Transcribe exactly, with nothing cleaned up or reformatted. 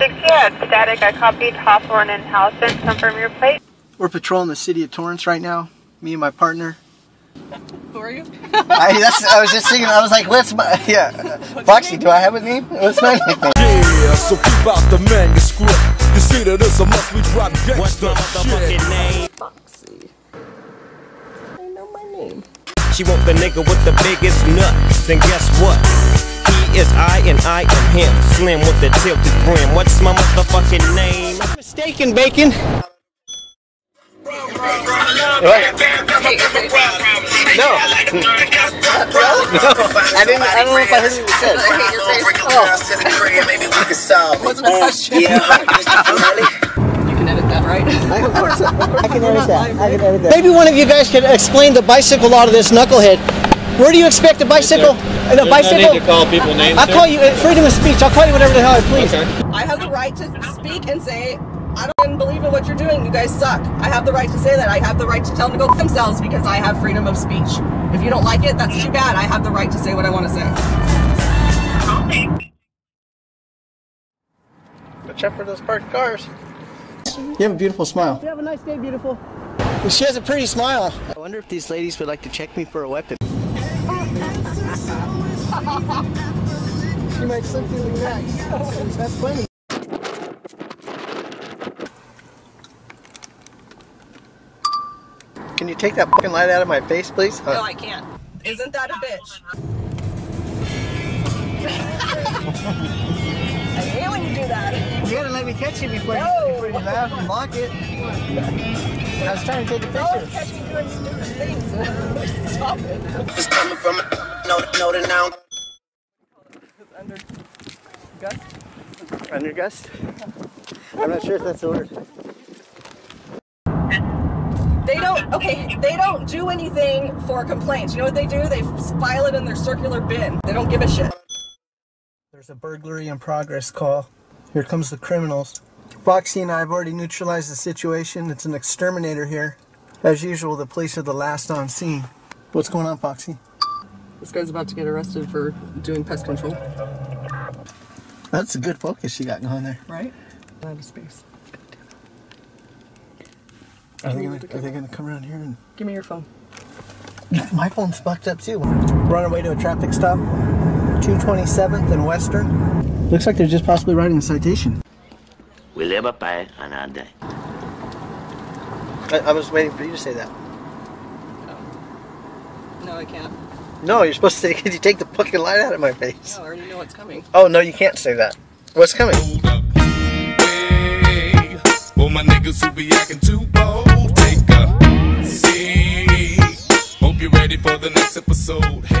six, yeah, it's static. I copied Hawthorne and Allison. Confirm your plate. We're patrolling the city of Torrance right now. Me and my partner. Who are you? I, that's, I was just thinking, I was like, what's my, yeah. What's Foxy, do I have a name? What's my nickname? Yeah, so keep out the manuscript. You see that this a must we drop gangsta. What's my motherfucking name? Foxy. I know my name. She want the nigga with the biggest nuts, and guess what? He is I and I am him. Slim with the tilted brim. What's my motherfucking name? Mistaken bacon. No. No. I didn't. I don't know if I heard what you said. I hate your face. Oh. Maybe we could solve. What's the question? Yeah. You can edit that, right? I, of course. I can edit that. I can edit that. Maybe one of you guys could explain the bicycle law to this knucklehead. Where do you expect a bicycle? Yes, a bicycle? I need to call people names. I'll call you freedom of speech. I'll call you whatever the hell I please. Okay. I have the right to speak and say, I don't believe in what you're doing, you guys suck. I have the right to say that. I have the right to tell them to go themselves because I have freedom of speech. If you don't like it, that's too bad. I have the right to say what I want to say. Watch out for those parked cars. You have a beautiful smile. You have a nice day, beautiful. She has a pretty smile. I wonder if these ladies would like to check me for a weapon. She might slip through the next. That's funny. Can you take that fucking light out of my face, please? Huh? No, I can't. Isn't that a bitch? I hate when you do that. You gotta let me catch you before, no. you, before you laugh and mock it. I was trying to take a picture. I was catching you doing stupid things. Stop it. It's coming from a no, no, to now. It's under gust. Under gust? I'm not sure if that's the word. They don't, okay, they don't do anything for complaints. You know what they do? They file it in their circular bin. They don't give a shit. There's a burglary in progress call. Here comes the criminals. Foxy and I have already neutralized the situation. It's an exterminator here. As usual, the police are the last on scene. What's going on, Foxy? This guy's about to get arrested for doing pest control. That's a good focus she got going there. Right? Out of space. Are they, gonna, are they gonna come around here and... Give me your phone. My phone's fucked up too. We're on our way to a traffic stop. two twenty-seventh and Western. Looks like they're just possibly writing a citation. We live a pay another day. I, I was waiting for you to say that. Oh. No, I can't. No, you're supposed to say, could you take the fucking light out of my face? No, I already know what's coming. Oh, no, you can't say that. What's coming? Hey, well, my niggas will be acting too bold. Take a seat. Hope you're ready for the next episode.